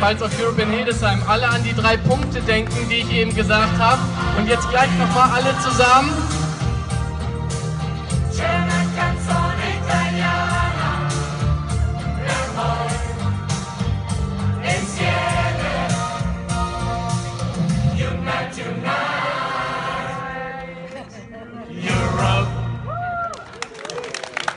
Balls of Europe in Hildesheim. Alle an die 3 Punkte denken, die ich eben gesagt habe. Und jetzt gleich nochmal alle zusammen.